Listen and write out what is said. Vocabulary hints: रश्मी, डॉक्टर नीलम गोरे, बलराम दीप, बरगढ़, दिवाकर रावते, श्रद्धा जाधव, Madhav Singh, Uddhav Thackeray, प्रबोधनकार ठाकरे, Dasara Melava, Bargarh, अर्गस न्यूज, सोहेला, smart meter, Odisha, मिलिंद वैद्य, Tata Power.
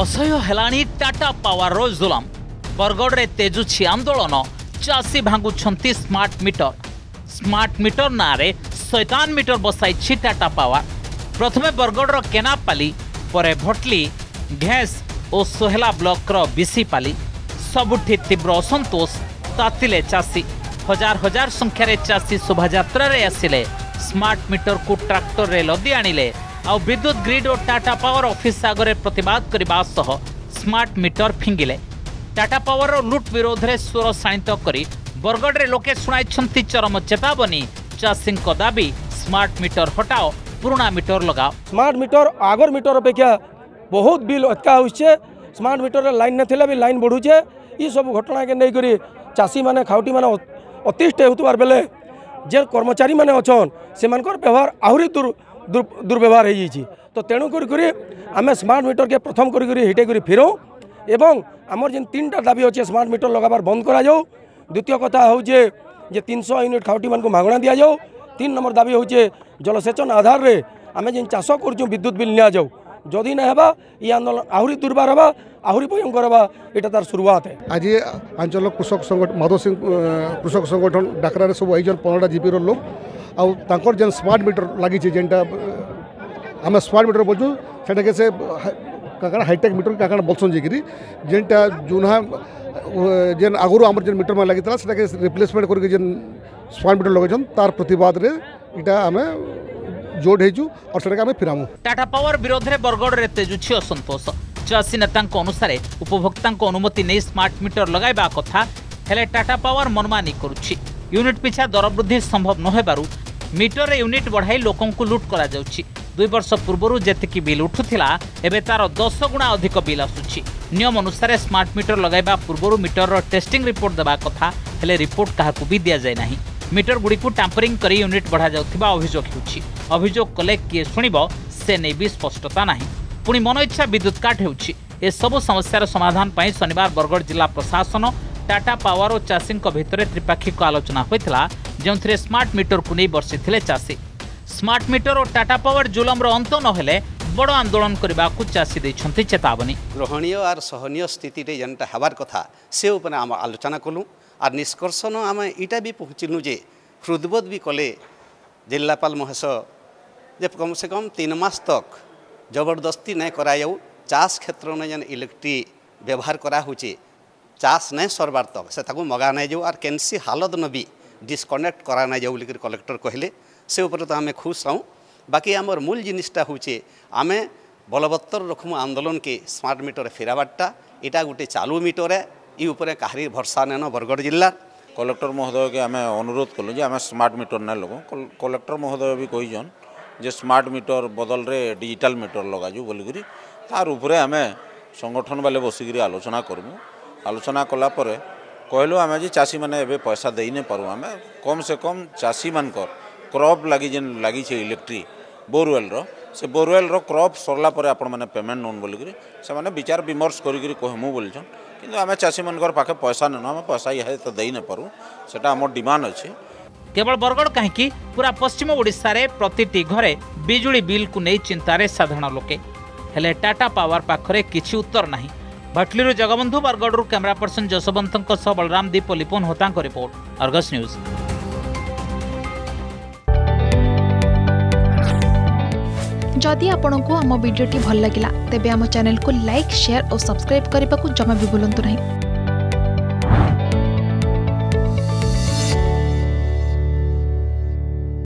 असह्य हेलाणी टाटा पावर रो जुलम। बरगढ़ रे तेजुछि आंदोलन, चाषी भांगुछंती स्मार्ट मीटर ना रे शैतान मीटर बसाई टाटा पावर। प्रथमे बरगढ़ रो केनापाली परे भटली घेस और सोहेला ब्लॉक रो बीसीपाली सबुठी तीव्र असंतोष तातिले चाषी। हजार हजार संख्यार चाषी शोभायात्रे आसिले, स्मार्ट मीटर को ट्राक्टर रे लदी आनिले आ विद्युत ग्रिड और टाटा पावर ऑफिस आगे प्रतिवाद करने सह स्मार्ट मीटर फिंगिले। टाटा पावर लुट विरोध में स्वर शाणित करी बरगढ़ रे लोके सुनाई चरम चेतावनी। चाषी दाबी स्मार्ट मीटर हटाओ, पुराना मीटर लगाओ। स्मार्ट मीटर आगर मीटर अपेक्षा बहुत बिल अटका होइछे। स्मार्ट मीटर लाइन ना भी लाइन बढ़ुचे। ये सब घटना के नहीं करी चाषी मैंने खाउटी मैंने अतिष्ट होतार बेले जे कर्मचारी मैंने अच्छन से व्यवहार आहरी दुर्व्यवहार हो जाइए। तो तेणुक आम स्मार्ट मीटर के प्रथम कर फेरो एवं आमर जिन तीन टा दाबी अच्छे स्मार्ट मीटर लगाबार बंद करा जाओ। द्वितीय कथा हो जे 300 यूनिट खाउटी मानक मागणा दि जाओ। 3 नंबर दाबी हो जलसेचन आधार में आम जिन चाष कर विद्युत बिल नि जाऊ। जदि ना होगा ये आंदोलन आहरी दुर्बार होगा, आहरी भयंकर होगा। ये तार शुरुआत है। आज आंचल कृषक संगठन माधव सिंह कृषक संगठन डाकरा सब आई 15 जीपी लोक आर जेन स्मार्ट मीटर लगी जेनटा आम स्मार्ट मीटर बोलूँ से से का हाईटेक मीटर का बोलसन जी जेनटा जुना जेन आगुरी आम जेन मीटर में लगी रिप्लेसमेंट करके जेन स्मार्ट मीटर लगे तार प्रतिवाद आम जोड़ और फिरामु। टाटा पावर विरोध में बरगढ़ रे तेजुछि असंतोष। चाषी नेता अनुसार उपभोक्ता अनुमति नहीं स्मार्ट मीटर लगाइबा कथा हेले टाटा पावर मनमानी करुछि। यूनिट पिछा दर वृद्धि संभव न हेबारु मीटर यूनिट बढ़ाई लोकों को लूट करा जाउछि। 2 वर्ष पूर्व जेतकी बिल उठुथिला एबे तार 10 गुणा अधिक बिल आसुछि। नियम अनुसार स्मार्ट मीटर लगाइबा पूर्व मीटर टेस्टिंग रिपोर्ट देबा कथा हेले रिपोर्ट काहाकु भी दिया जाय नाही। मीटर गुड़ी को टैंपरिंग करी यूनिट बढ़ा जाउथिबा अभियोग होछि। अभियोग कले किए सुनिबो से नै भी स्पष्टता नाही। पुणी मन इच्छा विद्युत काट होछि। ए सब समस्यार समाधान पई शनिवार बरगढ़ जिला प्रशासन टाटा पावर और चाषी भितर त्रिपाक्षिक आलोचना होइथिला, जेउथिरे स्मार्ट मीटर को नहीं बर्षिथिले चाषी। स्मार्ट मीटर और टाटा पावर जुलम रो अंत न हेले बड़ आंदोलन करबाकू चाषी दैछंती चेतावनी। ग्रहणीय आर सहनीय स्थिति रे जनता हबार कथा से उपने हम आलोचना कलु आर निष्कर्षण आम इटा भी पहुँचलु जे हृदबोध भी कले जिलापाल महाशय जे कम से कम 3 मास तक जबरदस्ती नहीं कराऊ। चाष क्षेत्र में जेन इलेक्ट्रिक व्यवहार करा होचे चाष नहीं सरबार तक से ताकू मगा नहीं जाऊ आर कैंसी हालत न भी डिस्कनेक्ट करा नहीं जाऊ लेकिन कलेक्टर कहले से ऊपर तो आम खुश रहूँ। बाकी आमर मूल जिनिसटा होचे आम बलवत्तर रखमु आंदोलन के स्मार्ट मीटर फेराबाटा इटा गोटे चालू मीटर है। ये उपरे कहारी भरसा नैन बरगढ़ जिला कलेक्टर महोदय के आम अनुरोध कलु जे आम स्मार्ट मीटर ना लगो। कलेक्टर महोदय भी कहीजन जे स्मार्ट मीटर बदल रे डिजिटल मीटर लगाजु बोलिकी तार उपरे आम संगठन वाले बसिक आलोचना करमु। आलोचना कलापर कहलु आम जे चाषी मैंने एबे पैसा दे नहीं पारूँ। आम कम से कम चाषी मान क्रॉप लगी जेन लगी इलेक्ट्री बोरवेल से बोरवेल क्रॉप सरला पर आपण माने पेमेंट नोन बोलिकी से माने विचार विमर्श करिकरी कहमु बोलछन। किंतु आमे चाषी मनकर पाखे पैसा न आमे पैसा ये तो दे न पारू सेटा हमर डिमांड अछि। केवल बरगढ़ काहेकि पूरा पश्चिम ओडिशा रे प्रतिटी घरे बिजुली बिल को नै चिंतारे साधारण लोके हेले टाटा पावर पाखरे किछि उत्तर नाही। भटलीरु जगबंधु बरगढ़रु कैमरा पर्सन जसवंतक सह बलराम दीप लिपुन होतांक रिपोर्ट, अर्गस न्यूज। जदि आपंक आम भिड्टे भल लगा तेब आम चैनल को लाइक, शेयर और सब्सक्राइब करने को जमा भी भूलु नहीं।